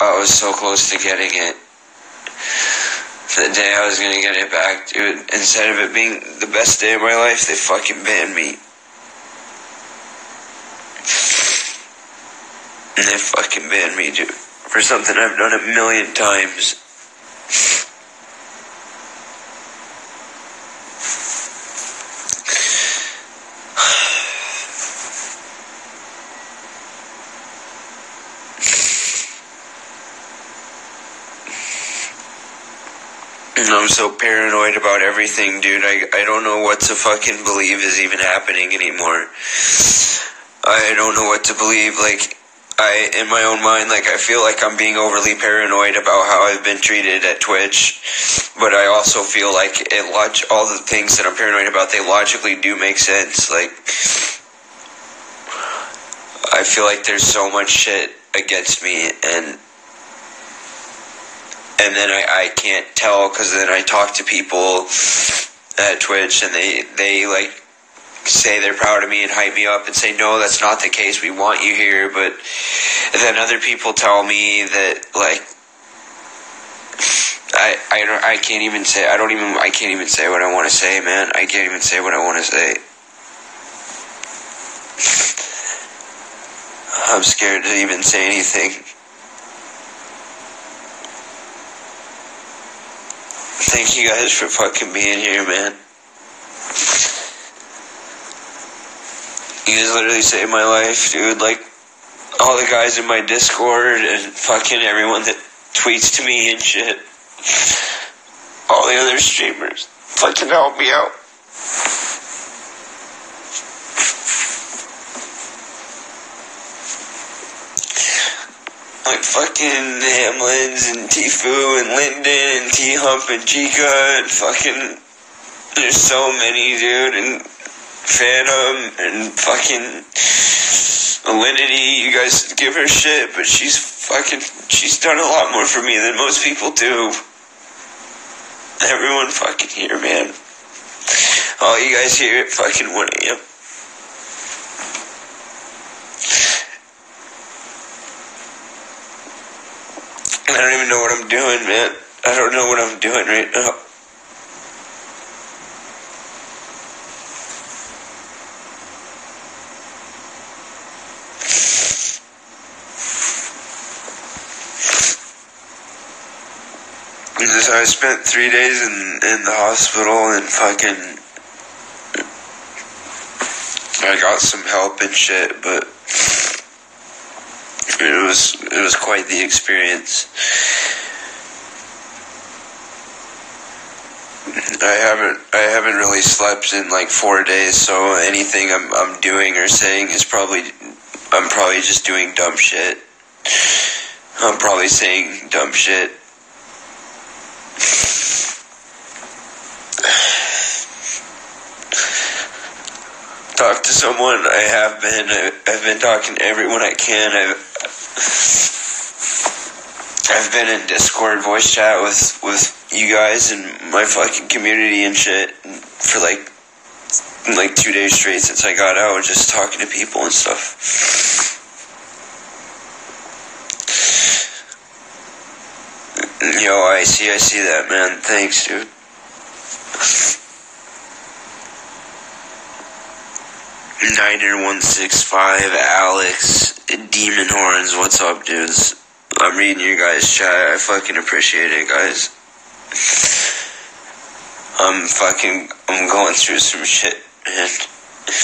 I was so close to getting it. The day I was gonna get it back, dude, instead of it being the best day of my life, they fucking banned me. And they fucking banned me, dude, for something I've done a million times. And I'm so paranoid about everything, dude. I don't know what to fucking believe is even happening anymore. I don't know what to believe. Like, in my own mind, like, I feel like I'm being overly paranoid about how I've been treated at Twitch. But I also feel like all the things that I'm paranoid about, they logically do make sense. Like, I feel like there's so much shit against me, and then I can't tell, because then I talk to people at Twitch, and they like, say they're proud of me and hype me up and say, no, that's not the case, we want you here. But then other people tell me that, like, I can't even say what I want to say, man. I can't even say what I want to say. I'm scared to even say anything. Thank you guys for fucking being here, man. You guys literally saved my life, dude. Like, all the guys in my Discord and fucking everyone that tweets to me and shit. All the other streamers fucking help me out. Like fucking Hamlins and Tfue and Linden and T-Hump and Chica and fucking... There's so many, dude, and... Phantom and fucking Alinity. You guys give her shit, but she's done a lot more for me than most people do. Everyone fucking here, man. All you guys here at fucking 1 a.m. And I don't even know what I'm doing, man. I don't know what I'm doing right now. I spent 3 days in the hospital, and fucking I got some help and shit, but it was quite the experience. I haven't really slept in like 4 days, so anything I'm doing or saying is probably, I'm probably just doing dumb shit. I'm probably saying dumb shit. Talk to someone. I have been. I've been talking to everyone I can. I've been in Discord voice chat with you guys and my fucking community and shit for like 2 days straight since I got out, just talking to people and stuff. Yo, I see that, man. Thanks, dude. Niner165, Alex, Demon Horns, what's up, dudes? I'm reading your guys' chat. I fucking appreciate it, guys. I'm going through some shit, man.